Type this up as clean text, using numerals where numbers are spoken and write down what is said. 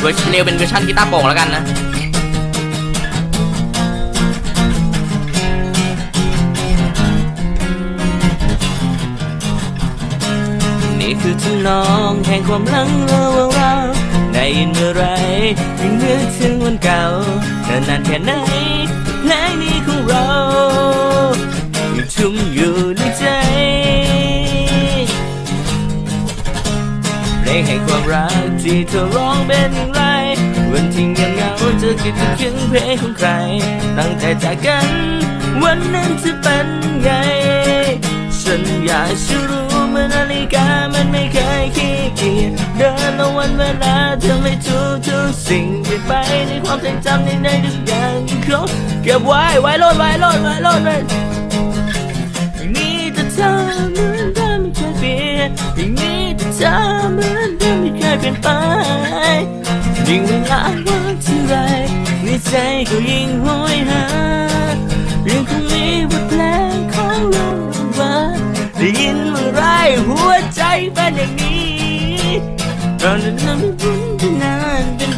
เวอร์ชันเร็วเป็นเวอร์ชันกีตาร์โป่งแล้วกันนะนี่คือทำนองแห่งความหลังเลวร้าวได้ยินเมื่อไรยิ่งนึกถึงวันเก่าเนิ่นนานแค่ไหนในนี้ของเรายังชุ่มอยู่ในใจเพลงให้ความรักที่เธอร้องเป็นอย่างไรวันที่เงียบเหงาจะคิดถึงเพลงของใครตั้งใจจากกันวันนั้นจะเป็นไงฉันอยากจะรู้เมื่อนาฬิกามันไม่เคยขี้เกียจเดินมาวันเวลาเธอไม่ทุกสิ่งเปลี่ยนไปในความทรงจำในทุกอย่างเขาเก็บไว้ไว้โลดไว้อย่างนี้แต่เธอเหมือนเดิมไม่เคยเปลี่ยนอย่างนี้แต่เธอเหมือนเดิมไม่เคยเปลี่ยนไปยิ่งเวลาว่างที่ไรในใจก็ยิ่งโหยหายังคงมีบทเพลงของลมว่าได้ยินเมื่อไรหัวใจเป็นอย่างนี้ตอนนั้นไม่รู้นานเป็น